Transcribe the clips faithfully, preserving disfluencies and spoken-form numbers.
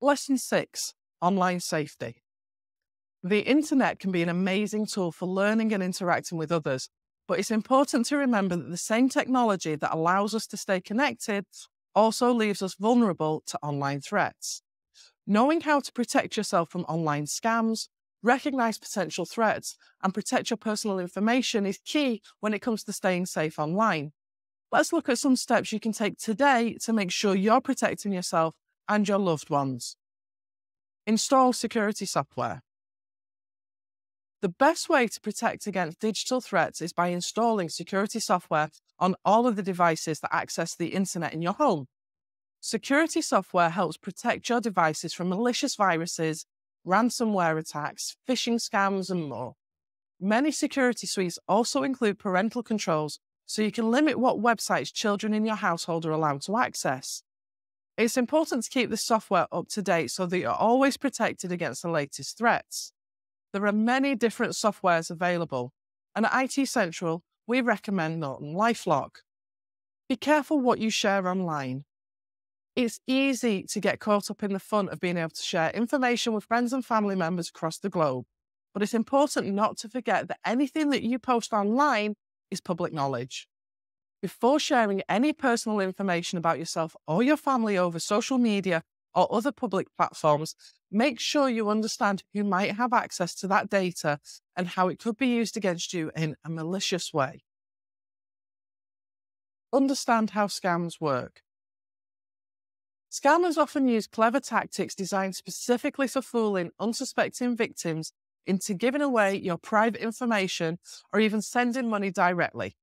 Lesson six, online safety. The internet can be an amazing tool for learning and interacting with others, but it's important to remember that the same technology that allows us to stay connected also leaves us vulnerable to online threats. Knowing how to protect yourself from online scams, recognize potential threats, and protect your personal information is key when it comes to staying safe online. Let's look at some steps you can take today to make sure you're protecting yourself and your loved ones. Install security software. The best way to protect against digital threats is by installing security software on all of the devices that access the internet in your home. Security software helps protect your devices from malicious viruses, ransomware attacks, phishing scams, and more. Many security suites also include parental controls, so you can limit what websites children in your household are allowed to access. It's important to keep the software up to date so that you're always protected against the latest threats. There are many different softwares available, and at I T Central, we recommend Norton LifeLock. Be careful what you share online. It's easy to get caught up in the fun of being able to share information with friends and family members across the globe, but it's important not to forget that anything that you post online is public knowledge. Before sharing any personal information about yourself or your family over social media or other public platforms, make sure you understand who might have access to that data and how it could be used against you in a malicious way. Understand how scams work. Scammers often use clever tactics designed specifically for fooling unsuspecting victims into giving away your private information or even sending money directly.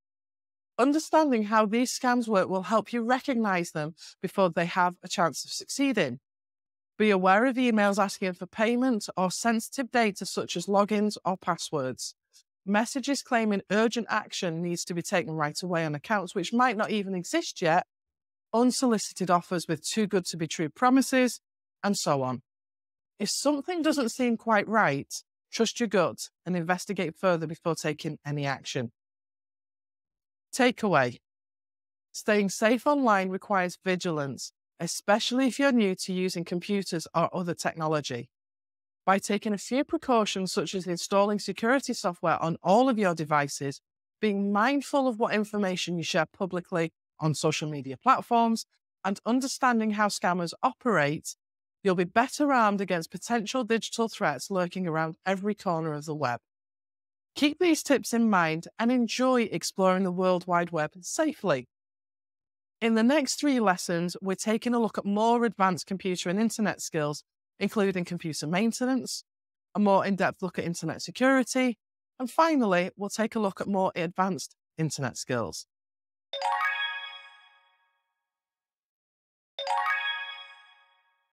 Understanding how these scams work will help you recognize them before they have a chance of succeeding. Be aware of emails asking for payment or sensitive data such as logins or passwords. Messages claiming urgent action needs to be taken right away on accounts which might not even exist yet, unsolicited offers with too good to be true promises, and so on. If something doesn't seem quite right, trust your gut and investigate further before taking any action. Takeaway. Staying safe online requires vigilance, especially if you're new to using computers or other technology. By taking a few precautions such as installing security software on all of your devices, being mindful of what information you share publicly on social media platforms, and understanding how scammers operate, you'll be better armed against potential digital threats lurking around every corner of the web. Keep these tips in mind and enjoy exploring the World Wide Web safely. In the next three lessons, we're taking a look at more advanced computer and internet skills, including computer maintenance, a more in-depth look at internet security, and finally, we'll take a look at more advanced internet skills.